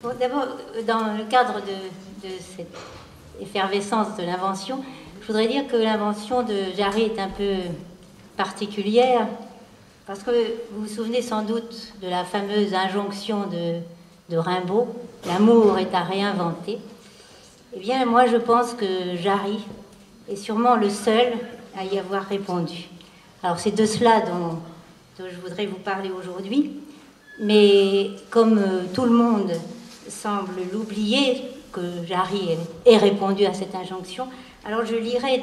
Bon, d'abord, dans le cadre de cette effervescence de l'invention, je voudrais dire que l'invention de Jarry est un peu particulière, parce que vous vous souvenez sans doute de la fameuse injonction de Rimbaud, l'amour est à réinventer. Eh bien, moi, je pense que Jarry est sûrement le seul à y avoir répondu. Alors, c'est de cela dont je voudrais vous parler aujourd'hui, mais comme tout le monde semble l'oublier que Jarry ait répondu à cette injonction, alors je lirai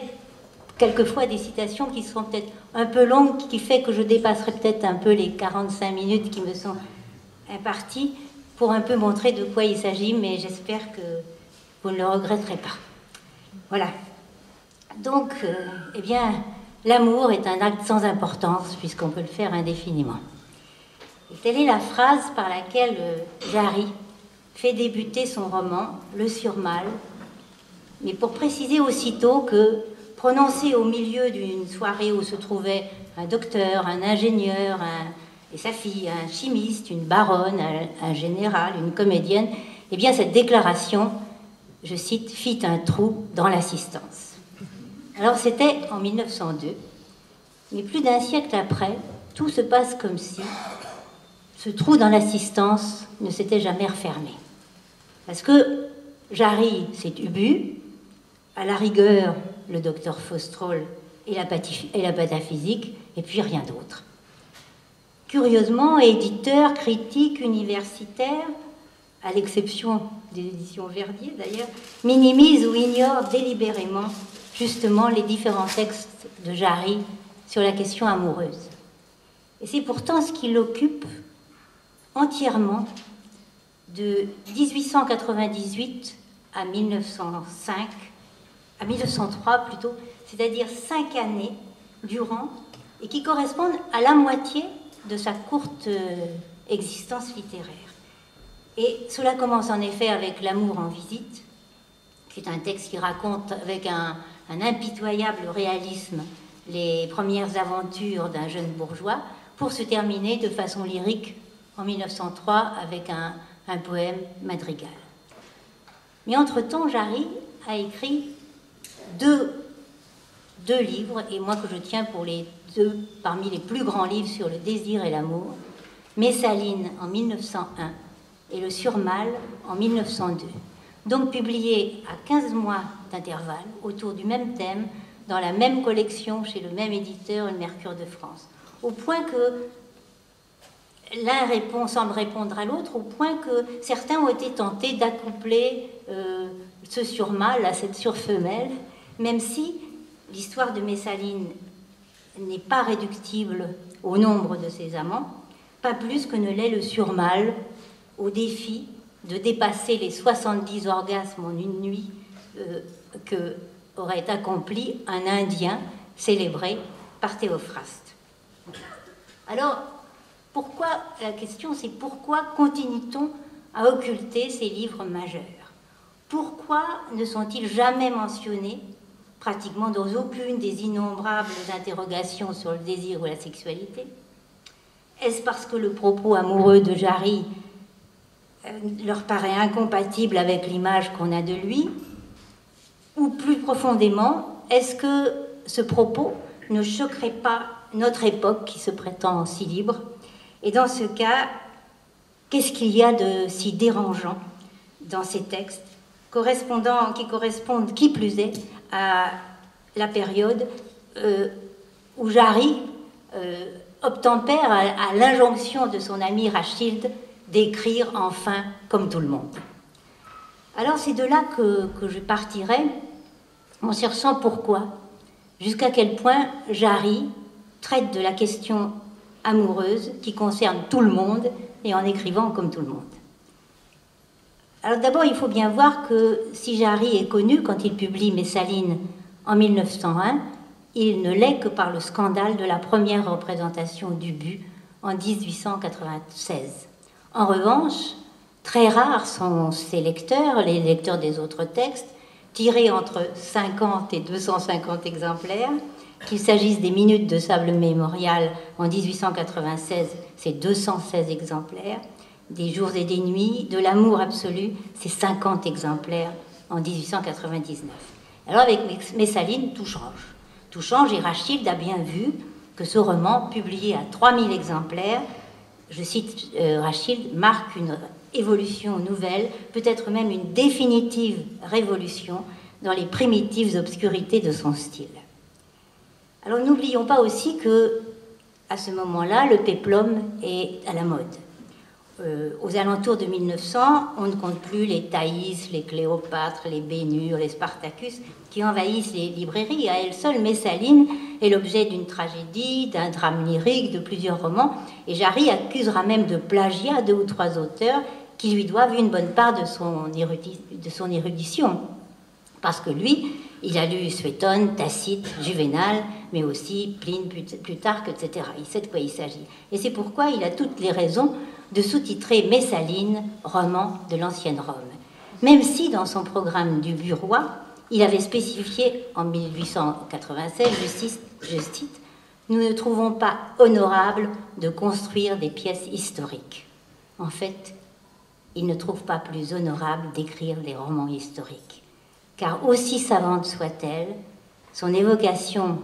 quelquefois des citations qui seront peut-être un peu longues, qui fait que je dépasserai peut-être un peu les 45 minutes qui me sont imparties pour un peu montrer de quoi il s'agit, mais j'espère que vous ne le regretterez pas. Voilà. Donc, eh bien, l'amour est un acte sans importance puisqu'on peut le faire indéfiniment. Et telle est la phrase par laquelle Jarry fait débuter son roman, le Surmâle, mais pour préciser aussitôt que, prononcé au milieu d'une soirée où se trouvaient un docteur, un ingénieur, et sa fille, un chimiste, une baronne, un général, une comédienne, eh bien cette déclaration, je cite, fit un trou dans l'assistance. Alors c'était en 1902, mais plus d'un siècle après, tout se passe comme si ce trou dans l'assistance ne s'était jamais refermé. Parce que Jarry, c'est Ubu, à la rigueur, le docteur Faustroll et la pataphysique, et puis rien d'autre. Curieusement, éditeur, critique, universitaire, à l'exception des éditions Verdier d'ailleurs, minimise ou ignore délibérément justement les différents textes de Jarry sur la question amoureuse. Et c'est pourtant ce qui l'occupe entièrement de 1898 à 1905, à 1903 plutôt, c'est-à-dire 5 années durant, et qui correspondent à la moitié de sa courte existence littéraire. Et cela commence en effet avec L'amour en visite, qui est un texte qui raconte avec un impitoyable réalisme les premières aventures d'un jeune bourgeois, pour se terminer de façon lyrique en 1903 avec un poème madrigal. Mais entre-temps, Jarry a écrit deux livres, et moi que je tiens pour les deux parmi les plus grands livres sur le désir et l'amour, Messaline en 1901 et le Surmâle en 1902, donc publiés à 15 mois d'intervalle autour du même thème, dans la même collection, chez le même éditeur, le Mercure de France, au point que l'un semble répondre à l'autre, au point que certains ont été tentés d'accoupler ce surmâle à cette surfemelle, même si l'histoire de Messaline n'est pas réductible au nombre de ses amants, pas plus que ne l'est le surmâle au défi de dépasser les 70 orgasmes en une nuit que aurait accompli un Indien célébré par Théophraste. Alors, pourquoi, la question c'est pourquoi continue-t-on à occulter ces livres majeurs? Pourquoi ne sont-ils jamais mentionnés, pratiquement dans aucune des innombrables interrogations sur le désir ou la sexualité? Est-ce parce que le propos amoureux de Jarry leur paraît incompatible avec l'image qu'on a de lui? Ou plus profondément, est-ce que ce propos ne choquerait pas notre époque qui se prétend si libre? Et dans ce cas, qu'est-ce qu'il y a de si dérangeant dans ces textes qui correspondent, qui plus est, à la période où Jarry obtempère à l'injonction de son ami Rachilde d'écrire enfin comme tout le monde. Alors c'est de là que je partirai en cherchant pourquoi, jusqu'à quel point Jarry traite de la question amoureuse qui concerne tout le monde et en écrivant comme tout le monde. Alors d'abord, il faut bien voir que si Jarry est connu quand il publie Messaline en 1901, il ne l'est que par le scandale de la première représentation d'Ubu en 1896. En revanche, très rares sont ses lecteurs, les lecteurs des autres textes, tirés entre 50 et 250 exemplaires, qu'il s'agisse des Minutes de sable mémorial en 1896, c'est 216 exemplaires, des jours et des nuits, de l'amour absolu, c'est 50 exemplaires en 1899. Alors avec Messaline, tout change. Tout change et Rachilde a bien vu que ce roman, publié à 3000 exemplaires, je cite Rachilde, marque une évolution nouvelle, peut-être même une définitive révolution dans les primitives obscurités de son style. Alors n'oublions pas aussi que, à ce moment-là, le péplum est à la mode. Aux alentours de 1900, on ne compte plus les Thaïs, les Cléopâtres, les Bénures, les Spartacus qui envahissent les librairies. À elle seule, Messaline est l'objet d'une tragédie, d'un drame lyrique, de plusieurs romans, et Jarry accusera même de plagiat deux ou trois auteurs qui lui doivent une bonne part de son érudition. Parce que lui, il a lu Suétone, Tacite, Juvenal, mais aussi Pline, Plutarque, etc. Il sait de quoi il s'agit. Et c'est pourquoi il a toutes les raisons de sous-titrer Messaline, roman de l'ancienne Rome. Même si, dans son programme du Burois, il avait spécifié en 1896, je cite, « Nous ne trouvons pas honorable de construire des pièces historiques. » En fait, il ne trouve pas plus honorable d'écrire les romans historiques. Car aussi savante soit-elle, son évocation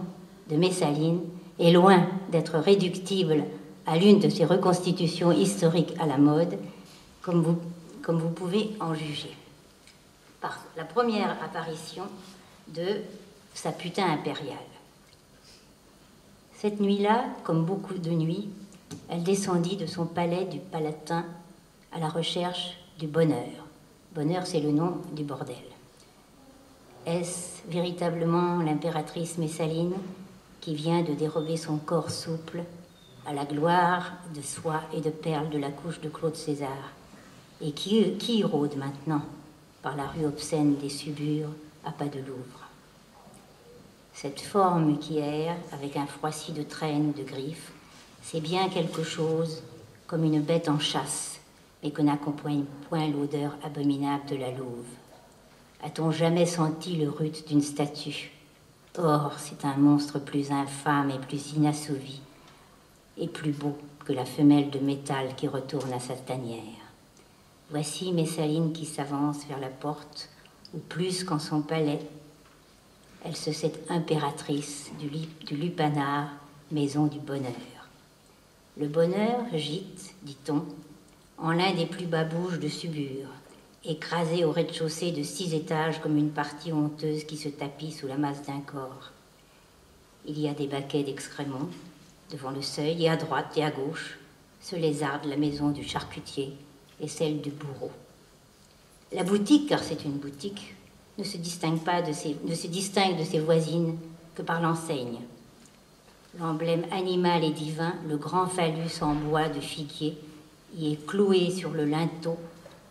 de Messaline est loin d'être réductible à l'une de ces reconstitutions historiques à la mode, comme vous pouvez en juger. Par la première apparition de sa putain impériale. Cette nuit-là, comme beaucoup de nuits, elle descendit de son palais du Palatin à la recherche du bonheur. Bonheur, c'est le nom du bordel. Est-ce véritablement l'impératrice Messaline qui vient de dérober son corps souple à la gloire de soie et de perles de la couche de Claude César, et qui rôde maintenant par la rue obscène des Subures à pas de Louvre? Cette forme qui erre avec un froissis de traîne ou de griffes, c'est bien quelque chose comme une bête en chasse, mais que n'accompagne point l'odeur abominable de la louve. A-t-on jamais senti le rut d'une statue? Or, c'est un monstre plus infâme et plus inassouvi, et plus beau que la femelle de métal qui retourne à sa tanière. Voici Messaline qui s'avance vers la porte, ou plus qu'en son palais. Elle se sait impératrice du lupanar, maison du bonheur. Le bonheur gîte, dit-on, en l'un des plus bas bouges de Subures, écrasé au rez-de-chaussée de 6 étages comme une partie honteuse qui se tapit sous la masse d'un corps. Il y a des baquets d'excréments devant le seuil, et à droite et à gauche se lézarde la maison du charcutier et celle du bourreau. La boutique, car c'est une boutique, ne se distingue de ses voisines que par l'enseigne. L'emblème animal et divin, le grand phallus en bois de figuier, y est cloué sur le linteau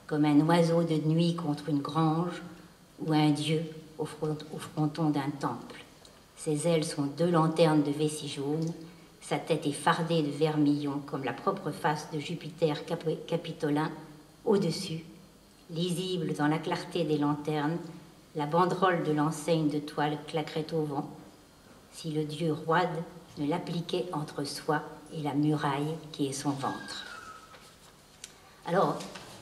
comme un oiseau de nuit contre une grange ou un dieu au fronton d'un temple. Ses ailes sont 2 lanternes de vessie jaune, sa tête est fardée de vermillon comme la propre face de Jupiter capitolin. Au-dessus, lisible dans la clarté des lanternes, la banderole de l'enseigne de toile claquerait au vent, si le dieu roide ne l'appliquait entre soi et la muraille qui est son ventre. Alors,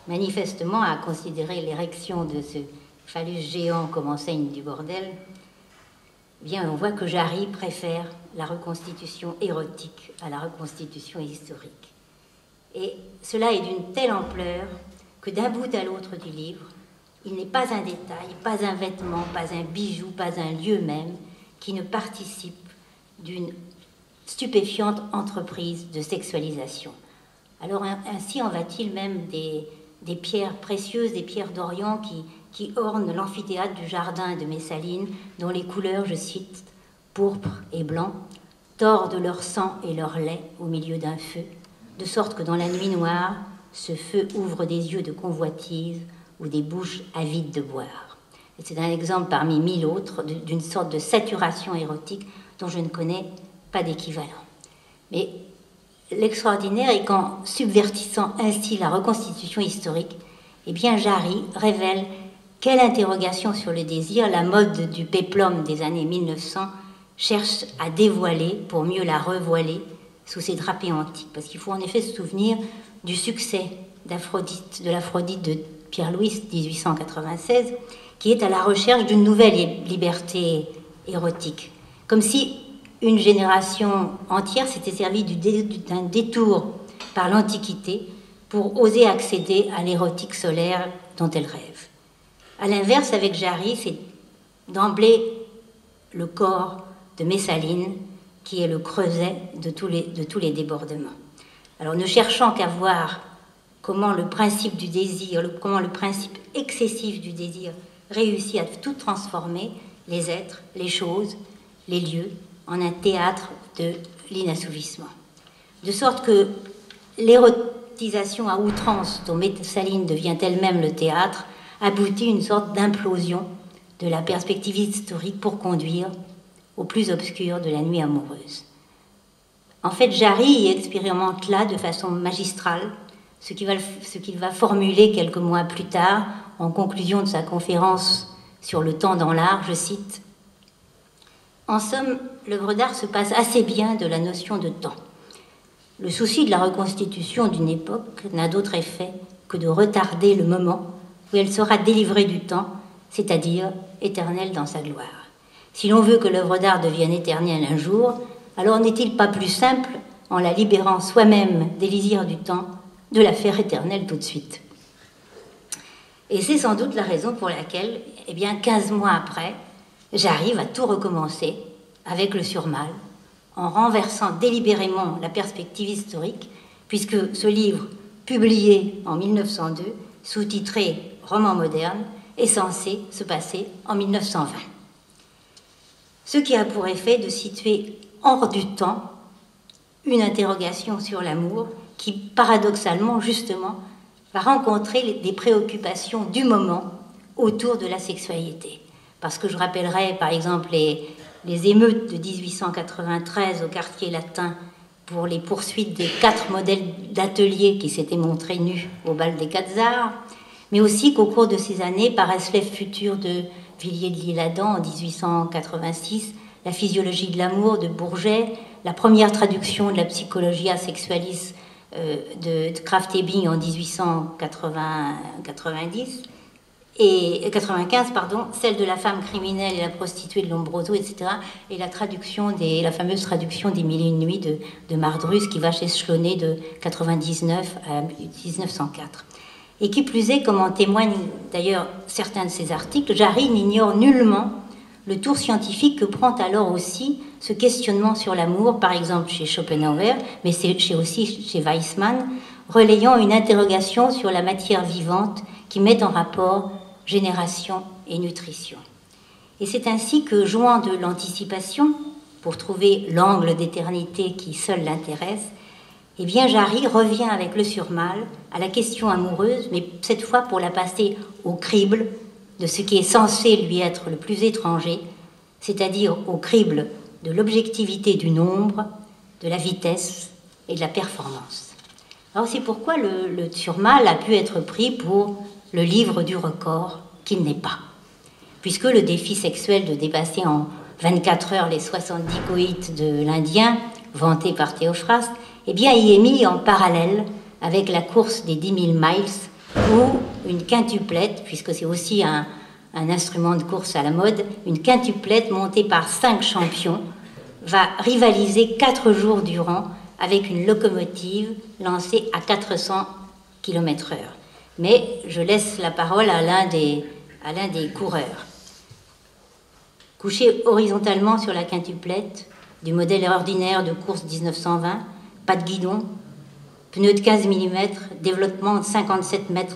manifestement, à considérer l'érection de ce phallus géant comme enseigne du bordel, bien on voit que Jarry préfère la reconstitution érotique à la reconstitution historique. Et cela est d'une telle ampleur que d'un bout à l'autre du livre, il n'est pas un détail, pas un vêtement, pas un bijou, pas un lieu même qui ne participe d'une stupéfiante entreprise de sexualisation. Alors ainsi en va-t-il même des pierres précieuses, des pierres d'Orient qui ornent l'amphithéâtre du jardin de Messaline, dont les couleurs, je cite, pourpre et blanc, tordent leur sang et leur lait au milieu d'un feu, de sorte que dans la nuit noire, ce feu ouvre des yeux de convoitise ou des bouches avides de boire. C'est un exemple parmi 1000 autres d'une sorte de saturation érotique dont je ne connais pas d'équivalent. Mais l'extraordinaire est qu'en subvertissant ainsi la reconstitution historique, eh bien Jarry révèle quelle interrogation sur le désir la mode du péplum des années 1900 cherche à dévoiler pour mieux la revoiler sous ses drapés antiques. Parce qu'il faut en effet se souvenir du succès de l'Aphrodite de Pierre-Louis, 1896, qui est à la recherche d'une nouvelle liberté érotique. Comme si une génération entière s'était servie d'un détour par l'Antiquité pour oser accéder à l'érotique solaire dont elle rêve. A l'inverse, avec Jarry, c'est d'emblée le corps de Messaline qui est le creuset de tous les débordements. Alors, ne cherchant qu'à voir comment le principe du désir, comment le principe excessif du désir réussit à tout transformer, les êtres, les choses, les lieux, en un théâtre de l'inassouvissement. De sorte que l'érotisation à outrance dont Messaline devient elle-même le théâtre aboutit à une sorte d'implosion de la perspective historique pour conduire au plus obscur de la nuit amoureuse. En fait, Jarry expérimente là de façon magistrale ce qu'il va formuler quelques mois plus tard en conclusion de sa conférence sur le temps dans l'art, je cite: « En somme, l'œuvre d'art se passe assez bien de la notion de temps. Le souci de la reconstitution d'une époque n'a d'autre effet que de retarder le moment où elle sera délivrée du temps, c'est-à-dire éternelle dans sa gloire. Si l'on veut que l'œuvre d'art devienne éternelle un jour, alors n'est-il pas plus simple, en la libérant soi-même des lisières du temps, de la faire éternelle tout de suite ?» Et c'est sans doute la raison pour laquelle, 15 mois après, j'arrive à tout recommencer avec le Surmâle, en renversant délibérément la perspective historique, puisque ce livre, publié en 1902, sous-titré « Roman moderne », est censé se passer en 1920. Ce qui a pour effet de situer hors du temps une interrogation sur l'amour qui, paradoxalement, justement, va rencontrer des préoccupations du moment autour de la sexualité. Parce que je rappellerai, par exemple, les émeutes de 1893 au quartier latin pour les poursuites des 4 modèles d'atelier qui s'étaient montrés nus au bal des 4 arts, mais aussi qu'au cours de ces années paraissent l'œuvre future de Villiers de l'Isle-Adam en 1886, la physiologie de l'amour de Bourget, la première traduction de la Psychologia Sexualis de Kraft-Ebing en 1895, celle de la femme criminelle et la prostituée de Lombroso, etc., et la fameuse traduction des Mille et une nuits de Mardrus, qui va s'échelonner de 99 à 1904. Et qui plus est, comme en témoignent d'ailleurs certains de ses articles, Jarry n'ignore nullement le tour scientifique que prend alors aussi ce questionnement sur l'amour, par exemple chez Schopenhauer, mais aussi chez Weissmann, relayant une interrogation sur la matière vivante qui met en rapport génération et nutrition. Et c'est ainsi que, jouant de l'anticipation, pour trouver l'angle d'éternité qui seul l'intéresse, Jarry revient avec le Surmâle à la question amoureuse, mais cette fois pour la passer au crible de ce qui est censé lui être le plus étranger, c'est-à-dire au crible de l'objectivité du nombre, de la vitesse et de la performance. Alors c'est pourquoi le Surmâle a pu être pris pour le livre du record qu'il n'est pas, puisque le défi sexuel de dépasser en 24 heures les 70 coïts de l'Indien, vanté par Théophraste, y est mis en parallèle avec la course des 10 000 miles, où une quintuplette, puisque c'est aussi un instrument de course à la mode, une quintuplette montée par 5 champions va rivaliser 4 jours durant avec une locomotive lancée à 400 km/h. Mais je laisse la parole à l'un des coureurs. Couché horizontalement sur la quintuplette du modèle ordinaire de course 1920, pas de guidon, pneus de 15 mm, développement de 57,34 m,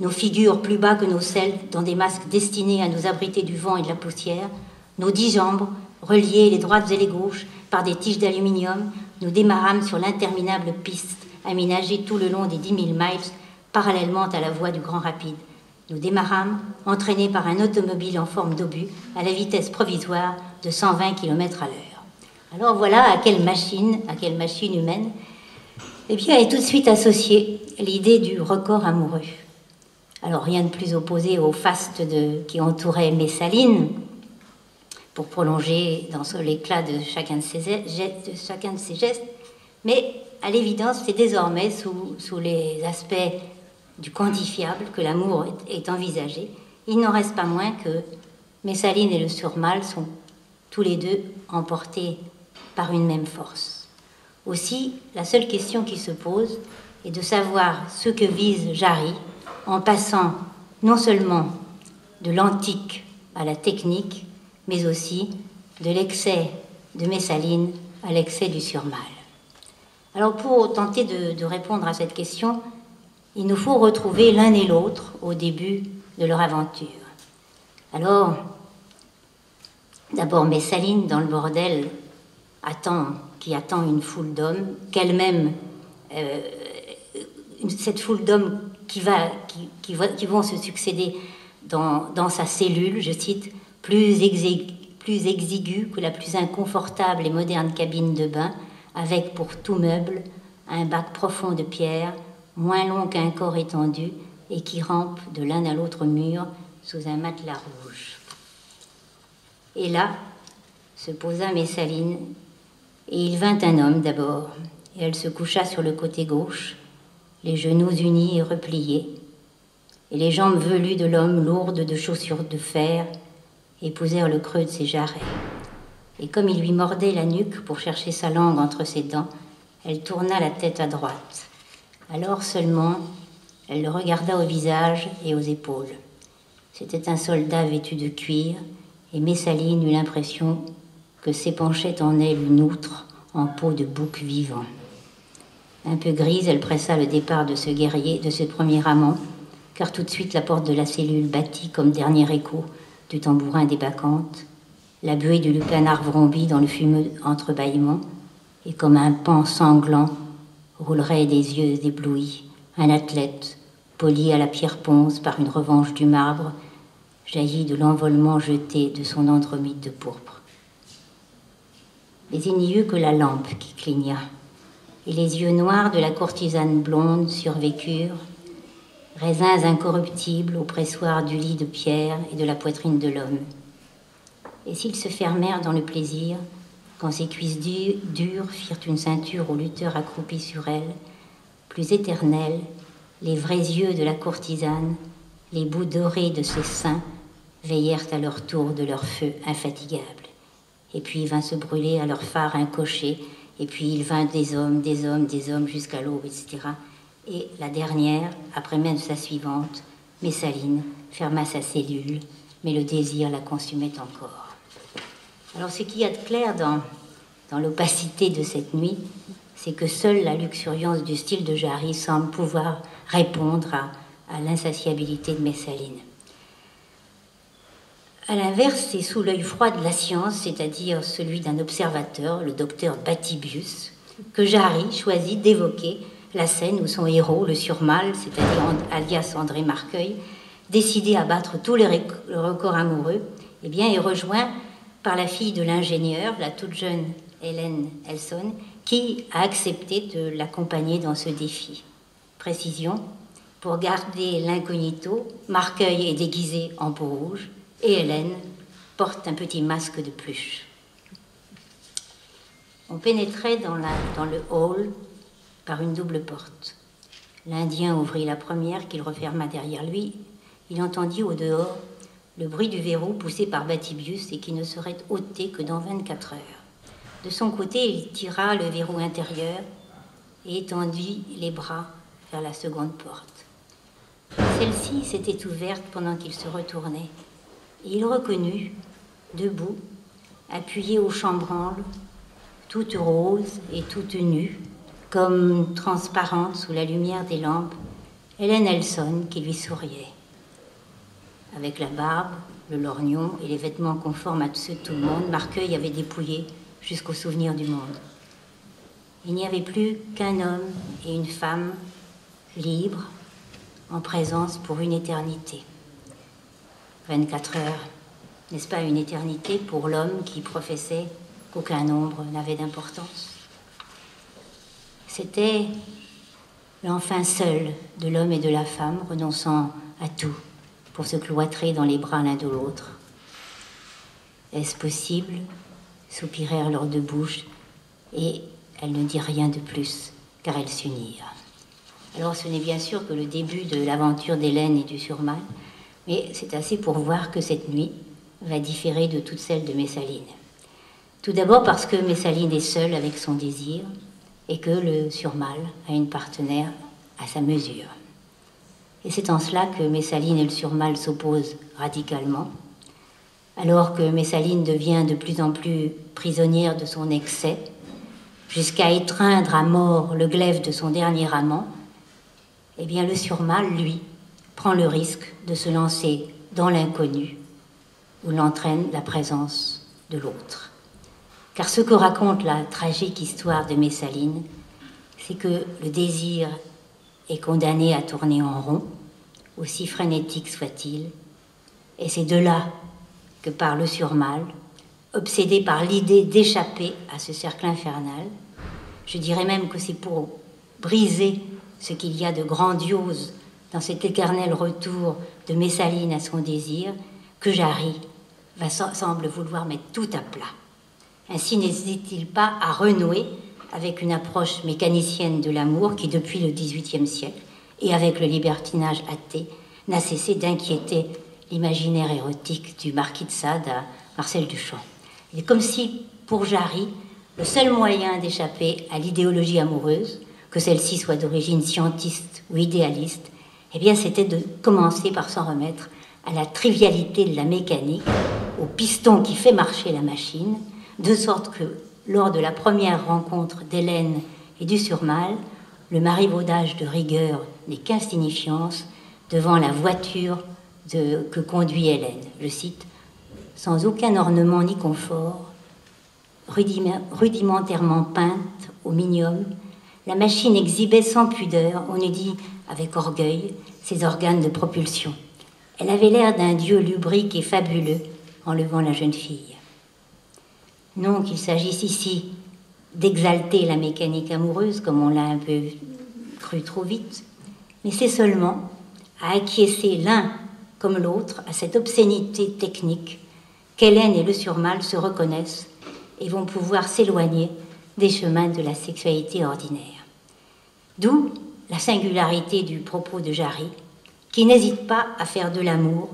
nos figures plus bas que nos selles dans des masques destinés à nous abriter du vent et de la poussière, nos 10 jambes reliées les droites et les gauches par des tiges d'aluminium, nous démarrâmes sur l'interminable piste aménagée tout le long des 10 000 miles parallèlement à la voie du Grand Rapide. Nous démarrâmes, entraînés par un automobile en forme d'obus, à la vitesse provisoire de 120 km/h. Alors voilà à quelle machine humaine est tout de suite associée l'idée du record amoureux. Alors rien de plus opposé au faste qui entourait Messaline, pour prolonger dans l'éclat de chacun de ses gestes, mais à l'évidence, c'est désormais sous les aspects du quantifiable que l'amour est envisagé. Il n'en reste pas moins que Messaline et le Surmâle sont tous les deux emportés par une même force. Aussi, la seule question qui se pose est de savoir ce que vise Jarry en passant non seulement de l'antique à la technique, mais aussi de l'excès de Messaline à l'excès du Surmâle. Alors pour tenter de répondre à cette question, il nous faut retrouver l'un et l'autre au début de leur aventure. Alors, d'abord Messaline, dans le bordel, qui attend une foule d'hommes, qu'elle-même, cette foule d'hommes qui vont se succéder dans sa cellule, je cite, plus exiguë que la plus inconfortable et moderne cabine de bain, avec pour tout meuble un bac profond de pierre, moins long qu'un corps étendu, et qui rampe de l'un à l'autre mur sous un matelas rouge. Et là se posa Messaline, et il vint un homme d'abord, et elle se coucha sur le côté gauche, les genoux unis et repliés, et les jambes velues de l'homme lourdes de chaussures de fer épousèrent le creux de ses jarrets. Et comme il lui mordait la nuque pour chercher sa langue entre ses dents, elle tourna la tête à droite. Alors seulement, elle le regarda au visage et aux épaules. C'était un soldat vêtu de cuir, et Messaline eut l'impression que s'épanchait en elle une outre en peau de bouc vivant. Un peu grise, elle pressa le départ de ce guerrier, de ce premier amant, car tout de suite la porte de la cellule battit comme dernier écho du tambourin des bacchantes, la buée du lupanar vrombit dans le fumeux entrebâillement, et comme un pan sanglant roulerait des yeux éblouis un athlète, poli à la pierre ponce par une revanche du marbre, jaillit de l'envolement jeté de son andromide de pourpre. Mais il n'y eut que la lampe qui cligna, et les yeux noirs de la courtisane blonde survécurent, raisins incorruptibles au pressoir du lit de pierre et de la poitrine de l'homme. Et s'ils se fermèrent dans le plaisir, quand ses cuisses dures firent une ceinture au lutteur accroupi sur elle, plus éternelle, les vrais yeux de la courtisane, les bouts dorés de ses seins, veillèrent à leur tour de leur feu infatigable. Et puis vint se brûler à leur phare un cocher, et puis il vint des hommes jusqu'à l'aube, etc. Et la dernière, après même sa suivante, Messaline, ferma sa cellule, mais le désir la consumait encore. Alors ce qu'il y a de clair dans l'opacité de cette nuit, c'est que seule la luxuriance du style de Jarry semble pouvoir répondre à l'insatiabilité de Messaline. À l'inverse, c'est sous l'œil froid de la science, c'est-à-dire celui d'un observateur, le docteur Batibius, que Jarry choisit d'évoquer la scène où son héros, le Surmâle, c'est-à-dire alias André Marqueuil, décidé à battre tous les records amoureux, eh bien, est rejoint par la fille de l'ingénieur, la toute jeune Hélène Elson, qui a accepté de l'accompagner dans ce défi. Précision, pour garder l'incognito, Marqueuil est déguisé en peau rouge et Hélène porte un petit masque de pluche. On pénétrait dans le hall par une double porte. L'Indien ouvrit la première qu'il referma derrière lui. Il entendit au dehors le bruit du verrou poussé par Batibius et qui ne serait ôté que dans 24 heures. De son côté, il tira le verrou intérieur et étendit les bras vers la seconde porte. Celle-ci s'était ouverte pendant qu'il se retournait, et il reconnut, debout, appuyée au chambranle, toute rose et toute nue, comme transparente sous la lumière des lampes, Hélène Elson qui lui souriait, avec la barbe, le lorgnon et les vêtements conformes à ceux de tout le monde. Marqueuil avait dépouillé jusqu'au souvenir du monde. Il n'y avait plus qu'un homme et une femme libres, en présence pour une éternité. 24 heures, n'est-ce pas une éternité pour l'homme qui professait qu'aucun nombre n'avait d'importance? C'était l'enfin seul de l'homme et de la femme, renonçant à tout pour se cloîtrer dans les bras l'un de l'autre. Est-ce possible? Soupirèrent leurs deux bouches, et elle ne dit rien de plus, car elles s'unirent. Alors ce n'est bien sûr que le début de l'aventure d'Hélène et du Surmâle, mais c'est assez pour voir que cette nuit va différer de toutes celles de Messaline. Tout d'abord parce que Messaline est seule avec son désir et que le Surmâle a une partenaire à sa mesure. Et c'est en cela que Messaline et le Surmâle s'opposent radicalement, alors que Messaline devient de plus en plus prisonnière de son excès, jusqu'à étreindre à mort le glaive de son dernier amant. Eh bien, le Surmâle, lui, prend le risque de se lancer dans l'inconnu où l'entraîne la présence de l'autre. Car ce que raconte la tragique histoire de Messaline, c'est que le désir est condamné à tourner en rond, aussi frénétique soit-il, et c'est de là que par le Surmâle, obsédé par l'idée d'échapper à ce cercle infernal, je dirais même que c'est pour briser ce qu'il y a de grandiose dans cet éternel retour de Messaline à son désir, que Jarry semble vouloir mettre tout à plat. Ainsi n'hésite-t-il pas à renouer avec une approche mécanicienne de l'amour qui, depuis le XVIIIe siècle, et avec le libertinage athée, n'a cessé d'inquiéter l'imaginaire érotique du marquis de Sade à Marcel Duchamp. Il est comme si, pour Jarry, le seul moyen d'échapper à l'idéologie amoureuse, que celle-ci soit d'origine scientiste ou idéaliste, eh bien, c'était de commencer par s'en remettre à la trivialité de la mécanique, au piston qui fait marcher la machine, de sorte que, lors de la première rencontre d'Hélène et du Surmâle, le marivaudage de rigueur n'est qu'insignifiance devant la voiture que conduit Hélène. Je cite, « Sans aucun ornement ni confort, rudimentairement peinte au minium, la machine exhibait sans pudeur, on eût dit avec orgueil, ses organes de propulsion. Elle avait l'air d'un dieu lubrique et fabuleux en levant la jeune fille. » Non qu'il s'agisse ici d'exalter la mécanique amoureuse, comme on l'a un peu cru trop vite, mais c'est seulement à acquiescer l'un comme l'autre à cette obscénité technique qu'Hélène et le Surmâle se reconnaissent et vont pouvoir s'éloigner des chemins de la sexualité ordinaire. D'où la singularité du propos de Jarry, qui n'hésite pas à faire de l'amour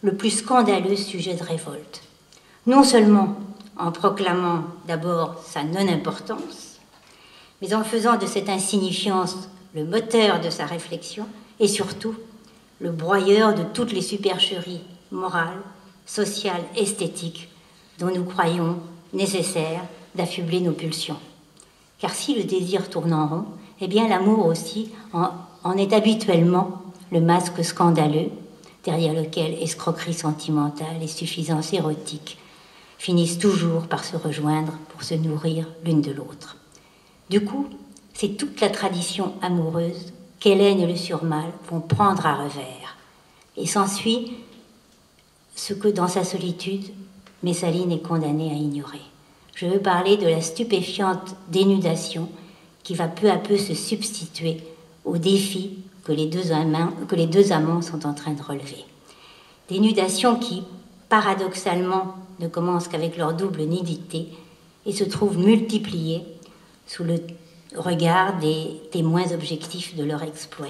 le plus scandaleux sujet de révolte. Non seulement en proclamant d'abord sa non-importance, mais en faisant de cette insignifiance le moteur de sa réflexion et surtout le broyeur de toutes les supercheries morales, sociales, esthétiques dont nous croyons nécessaire d'affubler nos pulsions. Car si le désir tourne en rond, eh bien l'amour aussi en est habituellement le masque scandaleux derrière lequel escroquerie sentimentale et suffisance érotique finissent toujours par se rejoindre pour se nourrir l'une de l'autre. Du coup, c'est toute la tradition amoureuse qu'Hélène et le Surmâle vont prendre à revers. Et s'ensuit ce que, dans sa solitude, Messaline est condamnée à ignorer. Je veux parler de la stupéfiante dénudation qui va peu à peu se substituer au défi que les deux amants sont en train de relever. Dénudation qui, paradoxalement, ne commencent qu'avec leur double nudité et se trouvent multipliés sous le regard des témoins objectifs de leur exploit.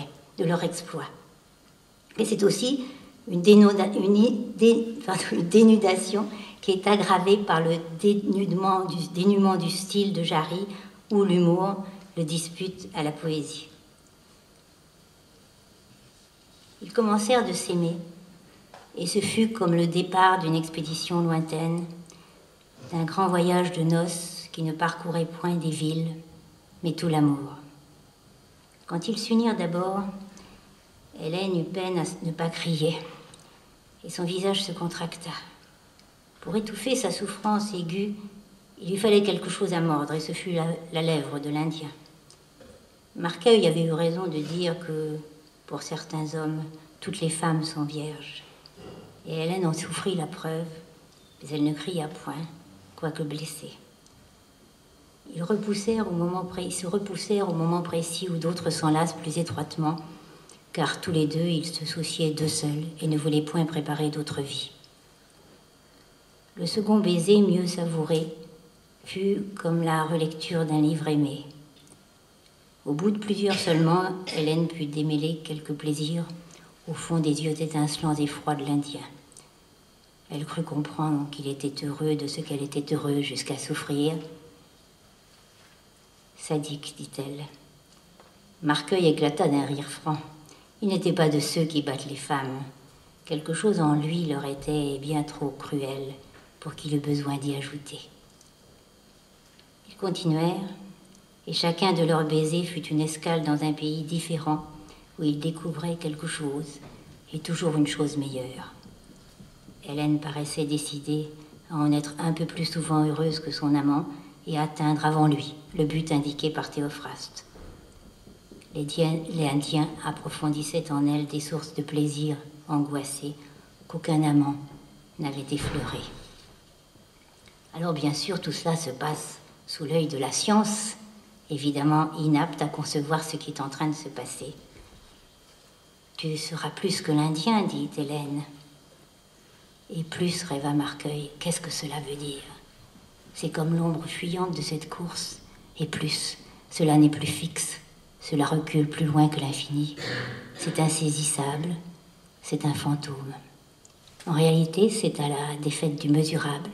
Mais c'est aussi une dénudation qui est aggravée par le dénuement du style de Jarry où l'humour le dispute à la poésie. Ils commencèrent de s'aimer, et ce fut comme le départ d'une expédition lointaine, d'un grand voyage de noces qui ne parcourait point des villes, mais tout l'amour. Quand ils s'unirent d'abord, Hélène eut peine à ne pas crier, et son visage se contracta. Pour étouffer sa souffrance aiguë, il lui fallait quelque chose à mordre, et ce fut la lèvre de l'Indien. Marqueuil avait eu raison de dire que, pour certains hommes, toutes les femmes sont vierges. Et Hélène en souffrit la preuve, mais elle ne cria point, quoique blessée. Ils se repoussèrent au moment précis où d'autres s'enlacent plus étroitement, car tous les deux, ils se souciaient d'eux seuls et ne voulaient point préparer d'autres vies. Le second baiser, mieux savouré, fut comme la relecture d'un livre aimé. Au bout de plusieurs seulement, Hélène put démêler quelques plaisirs au fond des yeux étincelants et froids de l'Indien. Elle crut comprendre qu'il était heureux de ce qu'elle était heureux jusqu'à souffrir. Sadique, dit-elle. Marqueuil éclata d'un rire franc. Il n'était pas de ceux qui battent les femmes. Quelque chose en lui leur était bien trop cruel pour qu'il eût besoin d'y ajouter. Ils continuèrent, et chacun de leurs baisers fut une escale dans un pays différent où ils découvraient quelque chose, et toujours une chose meilleure. Hélène paraissait décidée à en être un peu plus souvent heureuse que son amant et à atteindre avant lui le but indiqué par Théophraste. Les Indiens approfondissaient en elle des sources de plaisir angoissées qu'aucun amant n'avait effleurées. Alors bien sûr, tout cela se passe sous l'œil de la science, évidemment inapte à concevoir ce qui est en train de se passer. « Tu seras plus que l'Indien, dit Hélène. » Et plus, rêva Marqueuil, qu'est-ce que cela veut dire? C'est comme l'ombre fuyante de cette course. Et plus, cela n'est plus fixe, cela recule plus loin que l'infini. C'est insaisissable, c'est un fantôme. En réalité, c'est à la défaite du mesurable,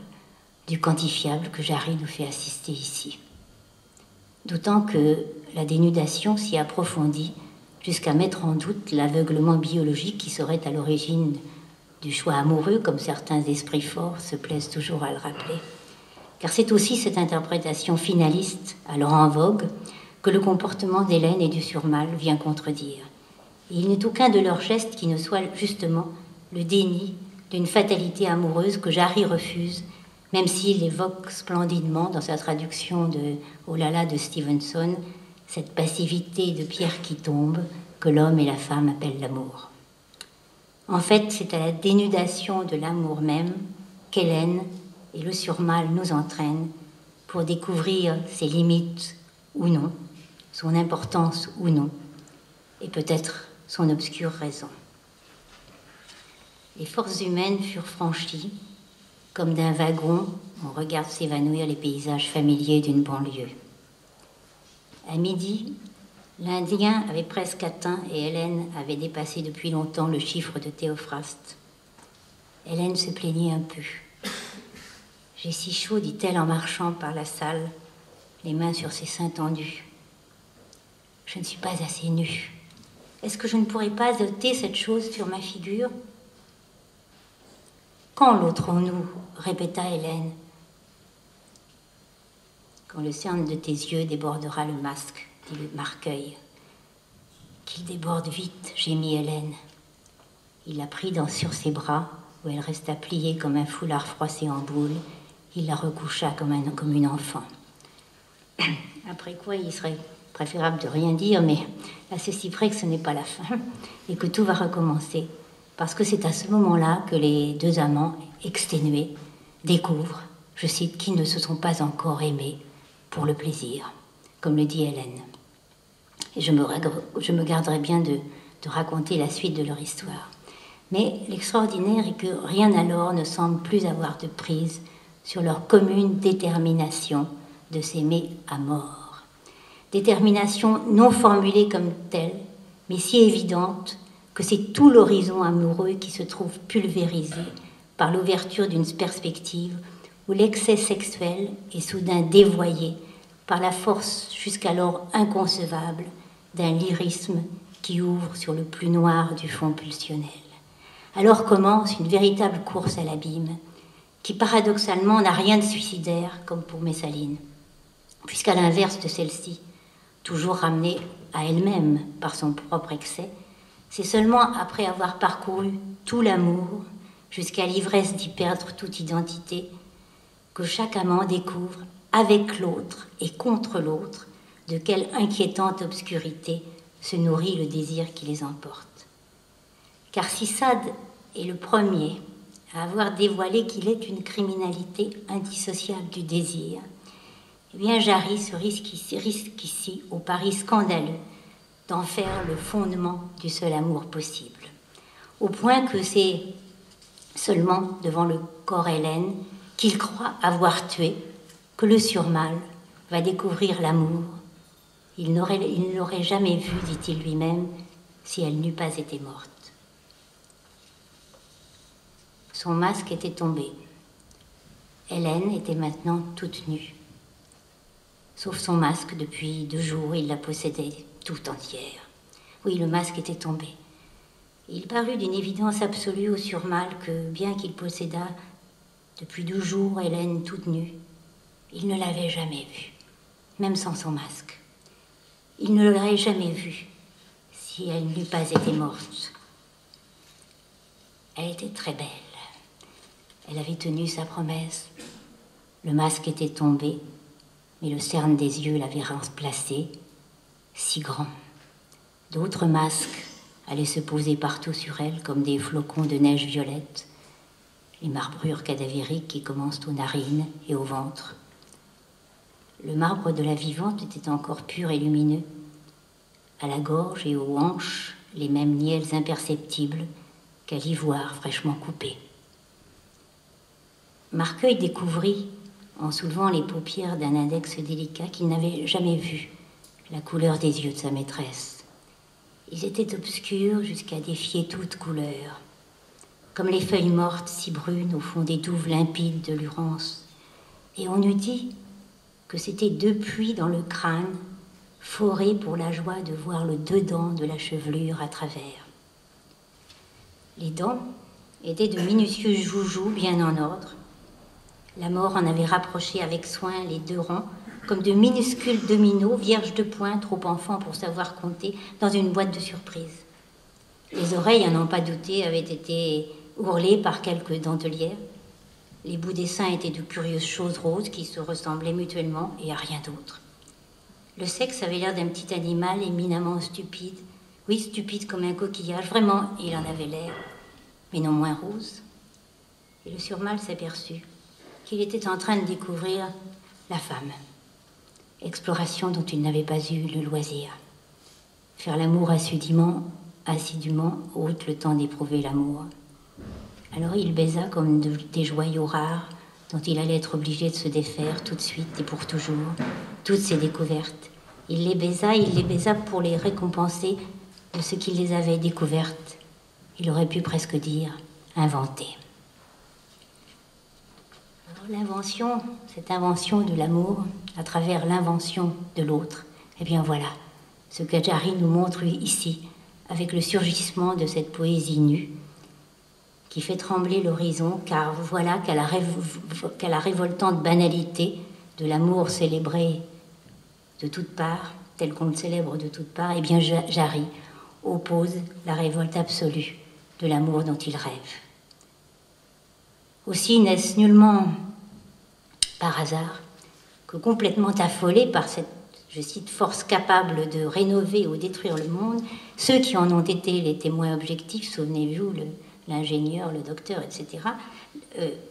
du quantifiable que Jarry nous fait assister ici. D'autant que la dénudation s'y approfondit jusqu'à mettre en doute l'aveuglement biologique qui serait à l'origine du choix amoureux, comme certains esprits forts se plaisent toujours à le rappeler. Car c'est aussi cette interprétation finaliste, alors en vogue, que le comportement d'Hélène et du Surmâle vient contredire. Et il n'est aucun de leurs gestes qui ne soit justement le déni d'une fatalité amoureuse que Jarry refuse, même s'il évoque splendidement dans sa traduction de « Oh là là » de Stevenson, cette passivité de pierre qui tombe que l'homme et la femme appellent l'amour. En fait, c'est à la dénudation de l'amour même qu'Hélène et le Surmâle nous entraînent pour découvrir ses limites ou non, son importance ou non, et peut-être son obscure raison. Les forces humaines furent franchies, comme d'un wagon, on regarde s'évanouir les paysages familiers d'une banlieue. À midi, l'Indien avait presque atteint et Hélène avait dépassé depuis longtemps le chiffre de Théophraste. Hélène se plaignit un peu. « J'ai si chaud, dit-elle en marchant par la salle, les mains sur ses seins tendus. Je ne suis pas assez nue. Est-ce que je ne pourrais pas ôter cette chose sur ma figure ?»« Quand l'ôterons-nous » répéta Hélène. « Quand le cerne de tes yeux débordera le masque. » dit Marqueuil. Qu'il déborde vite, gémit Hélène. Il la prit sur ses bras, où elle resta pliée comme un foulard froissé en boule. Il la recoucha comme une enfant. Après quoi, il serait préférable de rien dire, mais à ceci près que ce n'est pas la fin, et que tout va recommencer, parce que c'est à ce moment-là que les deux amants, exténués, découvrent, je cite, qu'ils ne se sont pas encore aimés pour le plaisir, comme le dit Hélène. Et je me garderai bien de raconter la suite de leur histoire. Mais l'extraordinaire est que rien alors ne semble plus avoir de prise sur leur commune détermination de s'aimer à mort. Détermination non formulée comme telle, mais si évidente que c'est tout l'horizon amoureux qui se trouve pulvérisé par l'ouverture d'une perspective où l'excès sexuel est soudain dévoyé par la force jusqu'alors inconcevable d'un lyrisme qui ouvre sur le plus noir du fond pulsionnel. Alors commence une véritable course à l'abîme, qui paradoxalement n'a rien de suicidaire, comme pour Messaline, puisqu'à l'inverse de celle-ci, toujours ramenée à elle-même par son propre excès, c'est seulement après avoir parcouru tout l'amour, jusqu'à l'ivresse d'y perdre toute identité, que chaque amant découvre avec l'autre et contre l'autre, de quelle inquiétante obscurité se nourrit le désir qui les emporte. Car si Sade est le premier à avoir dévoilé qu'il est une criminalité indissociable du désir, eh bien Jarry se risque ici au pari scandaleux d'en faire le fondement du seul amour possible, au point que c'est seulement devant le corps Hélène qu'il croit avoir tué que le Surmâle va découvrir l'amour Il ne l'aurait jamais vue, dit-il lui-même, si elle n'eût pas été morte. Son masque était tombé. Hélène était maintenant toute nue. Sauf son masque, depuis 2 jours, il la possédait tout entière. Oui, le masque était tombé. Il parut d'une évidence absolue au Surmâle que, bien qu'il possédât depuis 2 jours Hélène toute nue, il ne l'avait jamais vue, même sans son masque. Il ne l'aurait jamais vue si elle n'eût pas été morte. Elle était très belle. Elle avait tenu sa promesse. Le masque était tombé, mais le cerne des yeux l'avait remplacé, si grand. D'autres masques allaient se poser partout sur elle comme des flocons de neige violette, les marbrures cadavériques qui commencent aux narines et au ventre. Le marbre de la vivante était encore pur et lumineux. À la gorge et aux hanches, les mêmes nielles imperceptibles qu'à l'ivoire fraîchement coupé. Marqueuil découvrit, en soulevant les paupières d'un index délicat, qu'il n'avait jamais vu la couleur des yeux de sa maîtresse. Ils étaient obscurs jusqu'à défier toute couleur, comme les feuilles mortes si brunes au fond des douves limpides de l'Urance. Et on eût dit que c'était 2 puits dans le crâne, forés pour la joie de voir le dedans de la chevelure à travers. Les dents étaient de minutieux joujoux bien en ordre. La mort en avait rapproché avec soin les 2 rangs, comme de minuscules dominos, vierges de points, trop enfants pour savoir compter, dans une boîte de surprise. Les oreilles, à n'en pas douter, avaient été ourlées par quelques dentelières. Les bouts des seins étaient de curieuses choses roses qui se ressemblaient mutuellement et à rien d'autre. Le sexe avait l'air d'un petit animal éminemment stupide. Oui, stupide comme un coquillage. Vraiment, il en avait l'air, mais non moins rose. Et le Surmâle s'aperçut qu'il était en train de découvrir la femme. Exploration dont il n'avait pas eu le loisir. Faire l'amour assidûment ôte le temps d'éprouver l'amour. Alors il baisa comme des joyaux rares dont il allait être obligé de se défaire tout de suite et pour toujours. Toutes ces découvertes, il les baisa pour les récompenser de ce qu'il les avait découvertes. Il aurait pu presque dire inventées. L'invention, cette invention de l'amour à travers l'invention de l'autre, eh bien voilà ce que Jarry nous montre ici, avec le surgissement de cette poésie nue qui fait trembler l'horizon, car voilà qu'à la révoltante banalité de l'amour célébré de toutes parts, tel qu'on le célèbre de toutes parts, eh bien Jarry oppose la révolte absolue de l'amour dont il rêve. Aussi n'est-ce nullement par hasard que, complètement affolés par cette, je cite, force capable de rénover ou détruire le monde, ceux qui en ont été les témoins objectifs, souvenez-vous, l'ingénieur, le docteur, etc.,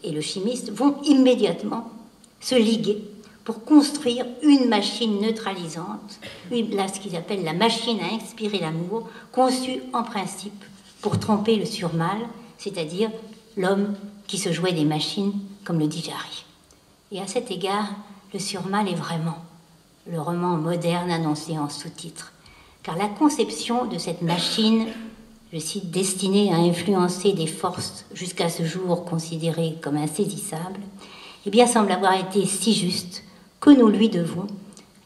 et le chimiste, vont immédiatement se liguer pour construire une machine neutralisante, ce qu'ils appellent la machine à inspirer l'amour, conçue en principe pour tromper le Surmâle, c'est-à-dire l'homme qui se jouait des machines, comme le dit Jarry. Et à cet égard, le Surmâle est vraiment le roman moderne annoncé en sous-titre, car la conception de cette machine, je cite, destinée à influencer des forces jusqu'à ce jour considérées comme insaisissables, eh bien semble avoir été si juste que nous lui devons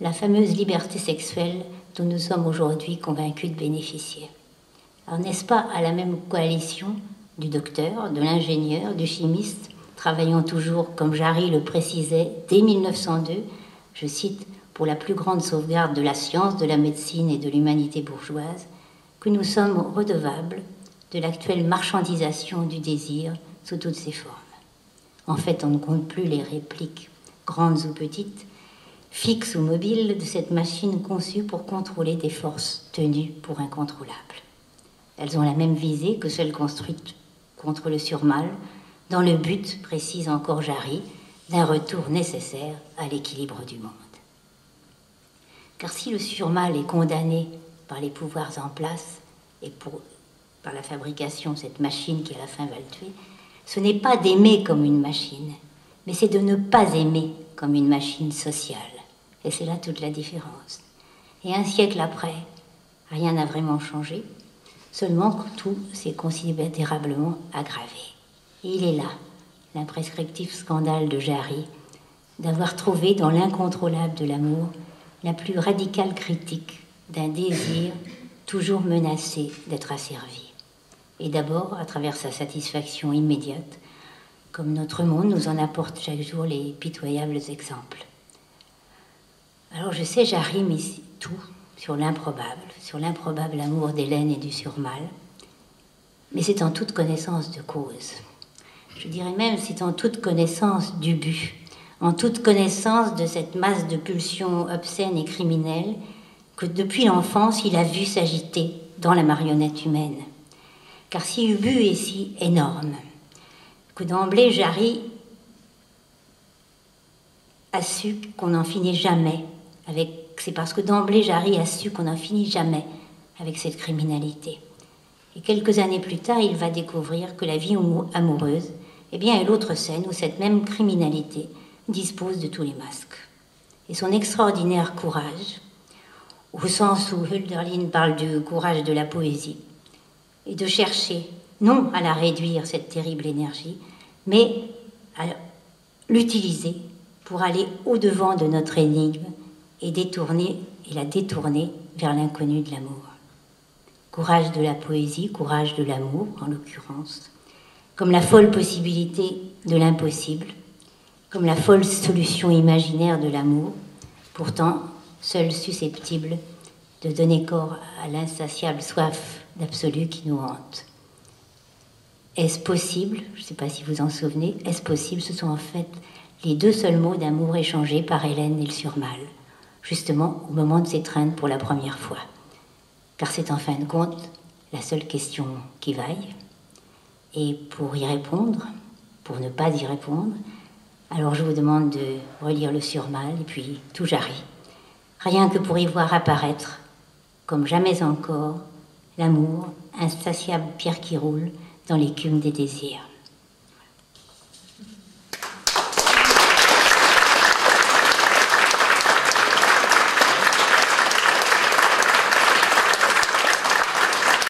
la fameuse liberté sexuelle dont nous sommes aujourd'hui convaincus de bénéficier. Alors n'est-ce pas à la même coalition du docteur, de l'ingénieur, du chimiste, travaillant toujours, comme Jarry le précisait, dès 1902, je cite, pour la plus grande sauvegarde de la science, de la médecine et de l'humanité bourgeoise, que nous sommes redevables de l'actuelle marchandisation du désir sous toutes ses formes. En fait, on ne compte plus les répliques, grandes ou petites, fixes ou mobiles, de cette machine conçue pour contrôler des forces tenues pour incontrôlables. Elles ont la même visée que celles construites contre le Surmâle, dans le but, précise encore Jarry, d'un retour nécessaire à l'équilibre du monde. Car si le Surmâle est condamné par les pouvoirs en place et par la fabrication de cette machine qui à la fin va le tuer, ce n'est pas d'aimer comme une machine, mais c'est de ne pas aimer comme une machine sociale. Et c'est là toute la différence. Et un siècle après, rien n'a vraiment changé, seulement tout s'est considérablement aggravé. Et il est là, l'imprescriptif scandale de Jarry, d'avoir trouvé dans l'incontrôlable de l'amour la plus radicale critique d'un désir toujours menacé d'être asservi. Et d'abord, à travers sa satisfaction immédiate, comme notre monde nous en apporte chaque jour les pitoyables exemples. Alors je sais, Jarry met tout sur l'improbable amour d'Hélène et du Surmâle, mais c'est en toute connaissance de cause. Je dirais même, c'est en toute connaissance d'Ubu, en toute connaissance de cette masse de pulsions obscènes et criminelles que depuis l'enfance il a vu s'agiter dans la marionnette humaine. Car si Ubu est si énorme, que d'emblée Jarry a su qu'on n'en finit jamais avec... C'est parce que d'emblée Jarry a su qu'on n'en finit jamais avec cette criminalité. Et quelques années plus tard, il va découvrir que la vie amoureuse est l'autre scène où cette même criminalité dispose de tous les masques. Et son extraordinaire courage, au sens où Hölderlin parle du courage de la poésie, est de chercher, non à la réduire, cette terrible énergie, mais à l'utiliser pour aller au-devant de notre énigme et la détourner vers l'inconnu de l'amour. Courage de la poésie, courage de l'amour, en l'occurrence, comme la folle possibilité de l'impossible, comme la folle solution imaginaire de l'amour, pourtant seule susceptible de donner corps à l'insatiable soif d'absolu qui nous hante. Est-ce possible? Je ne sais pas si vous en souvenez. Est-ce possible? Ce sont en fait les deux seuls mots d'amour échangés par Hélène et le Surmâle, justement au moment de s'étreindre pour la première fois. Car c'est en fin de compte la seule question qui vaille. Et pour y répondre, pour ne pas y répondre, alors je vous demande de relire le Surmâle et puis tout Jarry. Rien que pour y voir apparaître, comme jamais encore, l'amour, insatiable pierre qui roule dans l'écume des désirs.